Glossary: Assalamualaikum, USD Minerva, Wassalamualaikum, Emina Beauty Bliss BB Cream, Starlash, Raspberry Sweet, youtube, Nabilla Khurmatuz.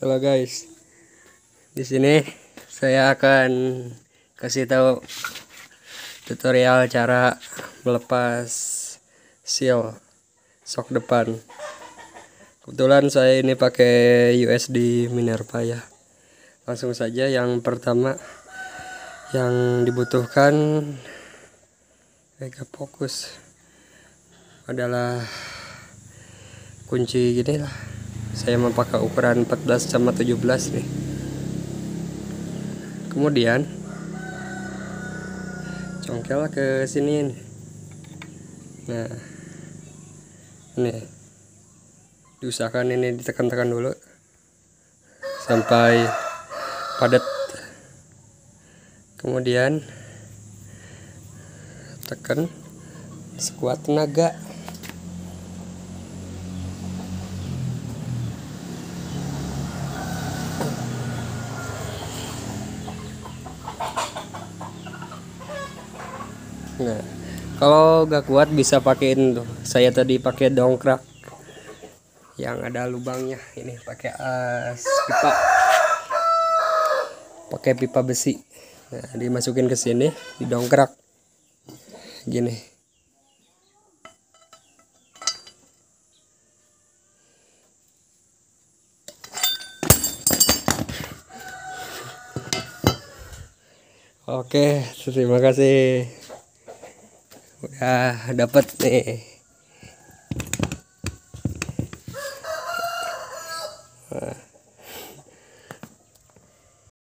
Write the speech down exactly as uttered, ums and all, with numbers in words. Halo guys, di sini saya akan kasih tahu tutorial cara melepas seal shock depan. Kebetulan saya ini pakai U S D Minerva ya. Langsung saja, yang pertama yang dibutuhkan agak fokus adalah kunci gini lah. Saya memakai ukuran empat belas sama tujuh belas nih. Kemudian congkel ke sini. Nah, nih, diusahakan ini ditekan-tekan dulu sampai padat. Kemudian tekan sekuat tenaga. Nah, kalau gak kuat bisa pakein tuh. Saya tadi pakai dongkrak yang ada lubangnya. Ini pakai as pipa, pakai pipa besi. Nah, dimasukin ke sini, didongkrak gini. Oke, terima kasih. Udah dapat nih.